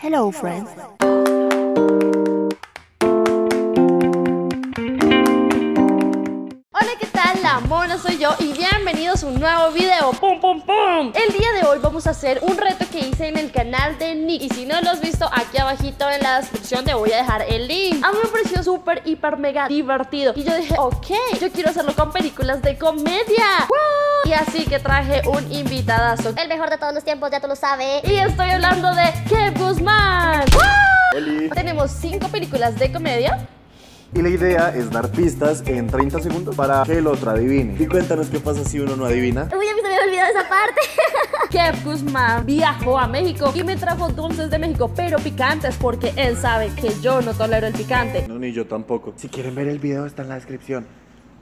Hello, friends. Hola, ¿qué tal? La Mona soy yo y bienvenidos a un nuevo video. ¡Pum, pum, pum! El día de hoy vamos a hacer un reto que hice en el canal de Nick. Y si no lo has visto, aquí abajito en la descripción te voy a dejar el link. A mí me pareció súper, hiper, mega divertido. Y yo dije, ok, yo quiero hacerlo con películas de comedia. ¡Wow! Y así que traje un invitadazo, el mejor de todos los tiempos, ya tú lo sabes. Y estoy hablando de Keff Guzmán. ¡Woo! Tenemos 5 películas de comedia. Y la idea es dar pistas en 30 segundos para que el otro adivine. Y cuéntanos qué pasa si uno no adivina. Uy, a mí se me había olvidado esa parte. Keff Guzmán viajó a México y me trajo dulces de México, pero picantes, porque él sabe que yo no tolero el picante. No, ni yo tampoco. Si quieren ver el video está en la descripción.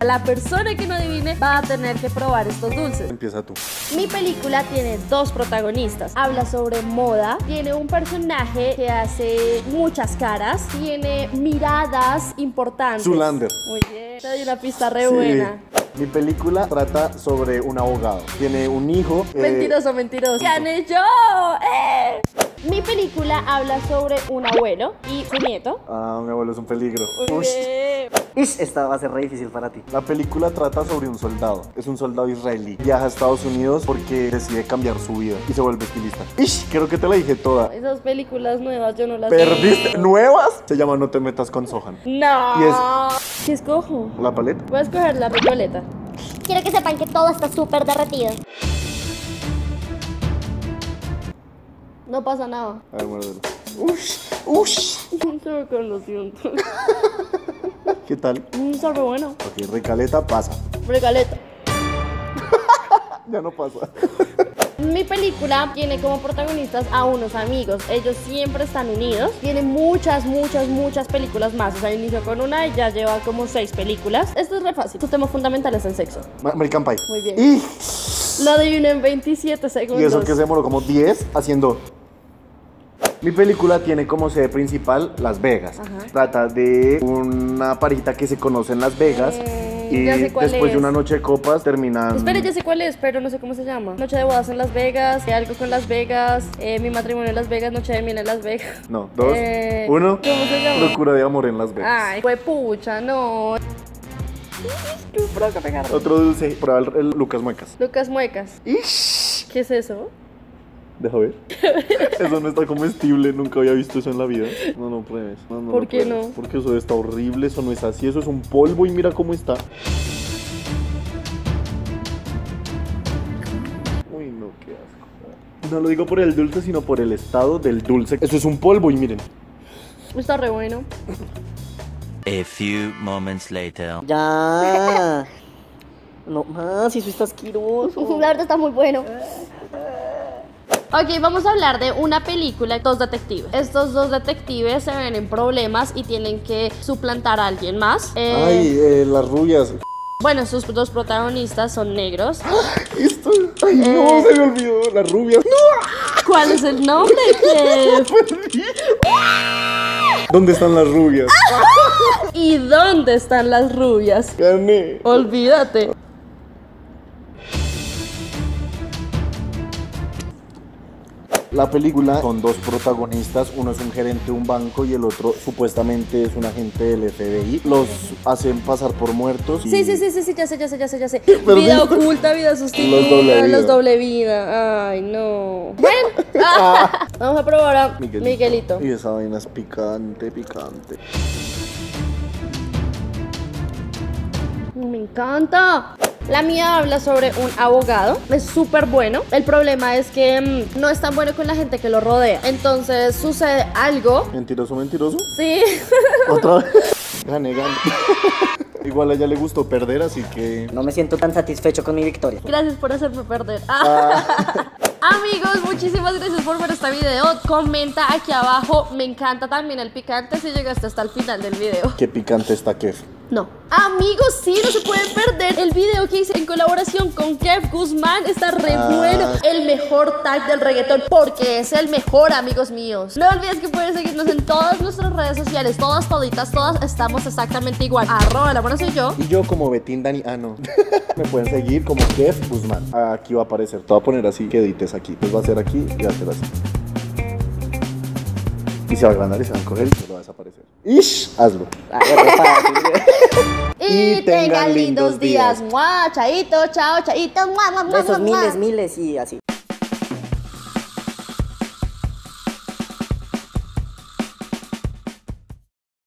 La persona que no adivine va a tener que probar estos dulces. Empieza tú. Mi película tiene 2 protagonistas. Habla sobre moda. Tiene un personaje que hace muchas caras. Tiene miradas importantes. Zoolander. Muy bien. Te doy una pista re buena. Mi película trata sobre un abogado. Tiene un hijo. Mentiroso, mentiroso. ¡Gané yo! Mi película habla sobre un abuelo y su nieto. Ah, mi abuelo es un peligro. Esta va a ser re difícil para ti. La película trata sobre un soldado. Es un soldado israelí. Viaja a Estados Unidos porque decide cambiar su vida y se vuelve estilista. Creo que te la dije toda. Esas películas nuevas yo no las vi. ¿Nuevas? Se llama No te metas con Sohan. No. ¿Qué escojo? ¿La paleta? Voy a escoger la paleta. Quiero que sepan que todo está súper derretido. No pasa nada. A ver, muérdelo. Lo siento. ¿Qué tal? Un sabor bueno. Ok, recaleta pasa. Recaleta. Ya no pasa. Mi película tiene como protagonistas a unos amigos. Ellos siempre están unidos. Tiene muchas películas más. O sea, inició con una y ya lleva como 6 películas. Esto es re fácil. Sus temas fundamentales en sexo. American Pie. Muy bien. Lo adivino en 27 segundos. Y eso que se demoró como 10 haciendo. Mi película tiene como sede principal Las Vegas. Ajá. Trata de una parejita que se conoce en Las Vegas. Y después de una noche de copas terminan. Espera, ya sé cuál es, pero no sé cómo se llama. Noche de bodas en Las Vegas, algo con Las Vegas, mi matrimonio en Las Vegas, noche de miel en Las Vegas. No, 2, 1. ¿Cómo se llama? Locura de amor en Las Vegas. Ay, fue pucha, no. Otro dulce, prueba el Lucas Muecas. Lucas Muecas. Ish. ¿Qué es eso? Deja ver. Eso no está comestible, nunca había visto eso en la vida. No, no pruebes. ¿Por qué no? Porque eso está horrible, eso no es así, eso es un polvo y mira cómo está. Uy, no, qué asco. No lo digo por el dulce, sino por el estado del dulce. Eso es un polvo y miren. Está re bueno. A few moments later. Ya. No más, eso está asqueroso. La verdad está muy bueno. Ok, vamos a hablar de una película, 2 detectives. Estos 2 detectives se ven en problemas y tienen que suplantar a alguien más. Las rubias. Bueno, sus 2 protagonistas son negros. Ay, no, se me olvidó, las rubias. ¡No! ¿Cuál es el nombre? ¿Dónde están las rubias? ¿Y dónde están las rubias? Gané. Olvídate. La película con 2 protagonistas, uno es un gerente de un banco y el otro supuestamente es un agente del FBI. Los hacen pasar por muertos. Y... Sí, ya sé. Vida oculta, vida sustituida. Los doble vida. Ay, no. Ven. Vamos a probar ahora Miguelito. Y esa vaina es picante. Me encanta. La mía habla sobre un abogado, es súper bueno. El problema es que no es tan bueno con la gente que lo rodea. Entonces sucede algo. ¿Mentiroso? Sí. ¿Otra vez? Gané. Igual a ella le gustó perder, así que... No me siento tan satisfecho con mi victoria. Gracias por hacerme perder. Amigos, muchísimas gracias por ver este video. Comenta aquí abajo, me encanta también el picante si llegaste hasta el final del video. ¿Qué picante está Keff? No. Amigos, sí, no se pueden perder el video que hice en colaboración con Keff Guzmán. Está re bueno. El mejor tag del reggaetón, porque es el mejor, amigos míos. No olvides que puedes seguirnos en todas nuestras redes sociales. Todas estamos exactamente igual. @lamona soy yo. Y yo como Betín Dani. Me pueden seguir como Keff Guzmán. Aquí va a aparecer. Te voy a poner así que edites aquí. Pues va a ser aquí y va a ser así. y se va a agrandar y se va a correr y se va a desaparecer. ¡Ish! Hazlo. Y tengan lindos días. Mua, chaito, chao, chaito. Mua, mua, mua, mua, mua. Besos miles, miles y así.